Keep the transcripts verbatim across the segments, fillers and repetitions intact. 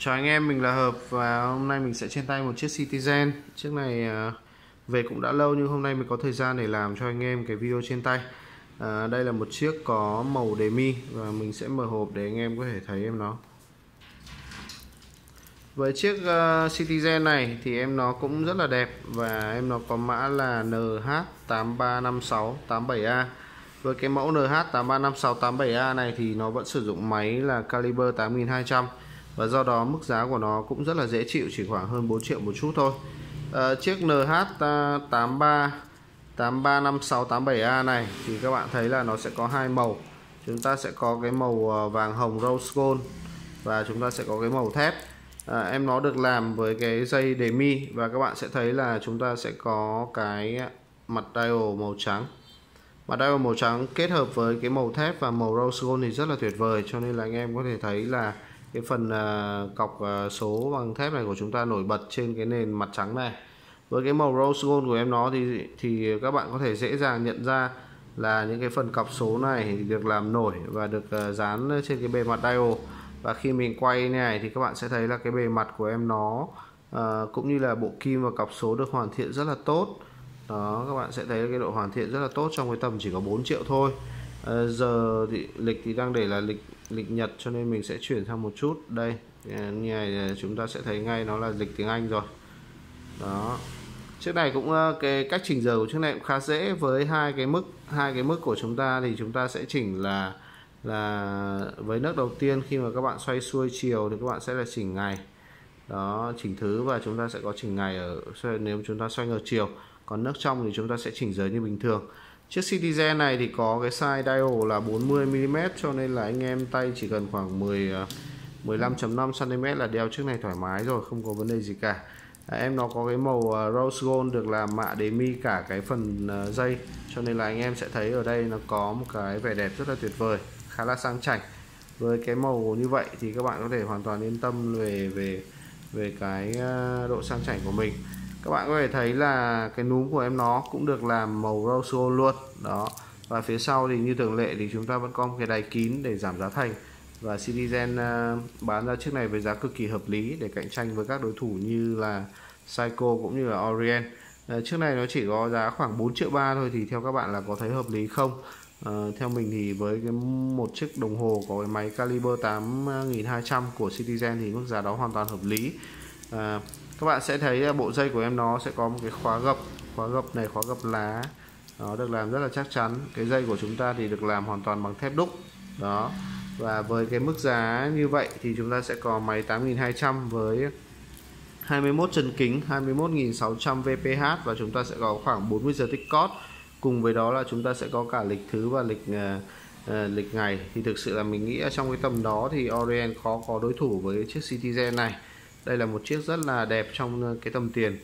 Chào anh em, mình là Hợp và hôm nay mình sẽ trên tay một chiếc Citizen. Chiếc này về cũng đã lâu nhưng hôm nay mình có thời gian để làm cho anh em cái video trên tay. à, Đây là một chiếc có màu đề mi và mình sẽ mở hộp để anh em có thể thấy em nó. Với chiếc Citizen này thì em nó cũng rất là đẹp và em nó có mã là N H tám ba năm sáu tám bảy A. Với cái mẫu N H tám ba năm sáu tám bảy A này thì nó vẫn sử dụng máy là caliber tám nghìn hai trăm và do đó mức giá của nó cũng rất là dễ chịu, chỉ khoảng hơn bốn triệu một chút thôi. à, Chiếc N H tám ba năm sáu tám bảy A này thì các bạn thấy là nó sẽ có hai màu. Chúng ta sẽ có cái màu vàng hồng rose gold và chúng ta sẽ có cái màu thép. à, Em nó được làm với cái dây đề mi và các bạn sẽ thấy là chúng ta sẽ có cái mặt dial màu trắng. Mặt dial màu trắng kết hợp với cái màu thép và màu rose gold thì rất là tuyệt vời, cho nên là anh em có thể thấy là cái phần uh, cọc uh, số bằng thép này của chúng ta nổi bật trên cái nền mặt trắng này. Với cái màu rose gold của em nó thì thì các bạn có thể dễ dàng nhận ra là những cái phần cọc số này được làm nổi và được uh, dán trên cái bề mặt dial. Và khi mình quay như này thì các bạn sẽ thấy là cái bề mặt của em nó uh, cũng như là bộ kim và cọc số được hoàn thiện rất là tốt. Đó, các bạn sẽ thấy cái độ hoàn thiện rất là tốt trong cái tầm chỉ có bốn triệu thôi. À, giờ thì lịch thì đang để là lịch lịch Nhật cho nên mình sẽ chuyển sang một chút. Đây như này chúng ta sẽ thấy ngay nó là lịch tiếng Anh rồi. Đó, chiếc này cũng cái cách chỉnh giờ của chiếc này cũng khá dễ. Với hai cái mức hai cái mức của chúng ta thì chúng ta sẽ chỉnh là là với nấc đầu tiên khi mà các bạn xoay xuôi chiều thì các bạn sẽ là chỉnh ngày. Đó, chỉnh thứ và chúng ta sẽ có chỉnh ngày ở nếu chúng ta xoay ngược chiều. Còn nấc trong thì chúng ta sẽ chỉnh giới như bình thường. Chiếc Citizen này thì có cái size dial là bốn mươi mi li mét cho nên là anh em tay chỉ cần khoảng mười, mười lăm phẩy năm xăng ti mét là đeo chiếc này thoải mái rồi, không có vấn đề gì cả. à, Em nó có cái màu rose gold được làm mạ đề mi cả cái phần dây, cho nên là anh em sẽ thấy ở đây nó có một cái vẻ đẹp rất là tuyệt vời, khá là sang chảnh. Với cái màu như vậy thì các bạn có thể hoàn toàn yên tâm về về về cái độ sang chảnh của mình. Các bạn có thể thấy là cái núm của em nó cũng được làm màu rose gold luôn. Đó, và phía sau thì như thường lệ thì chúng ta vẫn có một cái đáy kín để giảm giá thành. Và Citizen bán ra chiếc này với giá cực kỳ hợp lý để cạnh tranh với các đối thủ như là Seiko cũng như là Orient. Chiếc này nó chỉ có giá khoảng bốn triệu ba thôi, thì theo các bạn là có thấy hợp lý không? À, theo mình thì với cái một chiếc đồng hồ có cái máy caliber tám nghìn hai trăm của Citizen thì mức giá đó hoàn toàn hợp lý. à, Các bạn sẽ thấy bộ dây của em nó sẽ có một cái khóa gập, khóa gập này, khóa gập lá. Nó được làm rất là chắc chắn. Cái dây của chúng ta thì được làm hoàn toàn bằng thép đúc. Đó. Và với cái mức giá như vậy thì chúng ta sẽ có máy tám nghìn hai trăm với hai mươi mốt chân kính, hai mươi mốt nghìn sáu trăm vê pê hát và chúng ta sẽ có khoảng bốn mươi giờ tích cót. Cùng với đó là chúng ta sẽ có cả lịch thứ và lịch uh, uh, lịch ngày. Thì thực sự là mình nghĩ trong cái tầm đó thì Orient khó có đối thủ với chiếc Citizen này. Đây là một chiếc rất là đẹp trong cái tầm tiền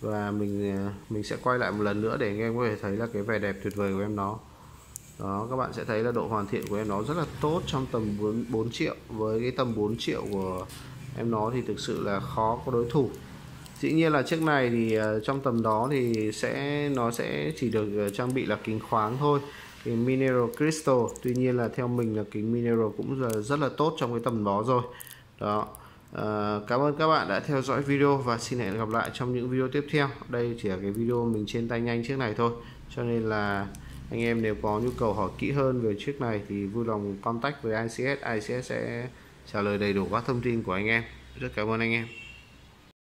và mình mình sẽ quay lại một lần nữa để anh em có thể thấy là cái vẻ đẹp tuyệt vời của em nó. Đó, các bạn sẽ thấy là độ hoàn thiện của em nó rất là tốt trong tầm bốn triệu. Với cái tầm bốn triệu của em nó thì thực sự là khó có đối thủ. Dĩ nhiên là chiếc này thì trong tầm đó thì sẽ nó sẽ chỉ được trang bị là kính khoáng thôi, kính mineral crystal. Tuy nhiên là theo mình là kính mineral cũng là rất là tốt trong cái tầm đó rồi. Đó. Uh, cảm ơn các bạn đã theo dõi video và xin hẹn gặp lại trong những video tiếp theo. Đây chỉ là cái video mình trên tay nhanh chiếc này thôi, cho nên là anh em nếu có nhu cầu hỏi kỹ hơn về chiếc này thì vui lòng contact với i xê ét. i xê ét sẽ trả lời đầy đủ các thông tin của anh em. Rất cảm ơn anh em.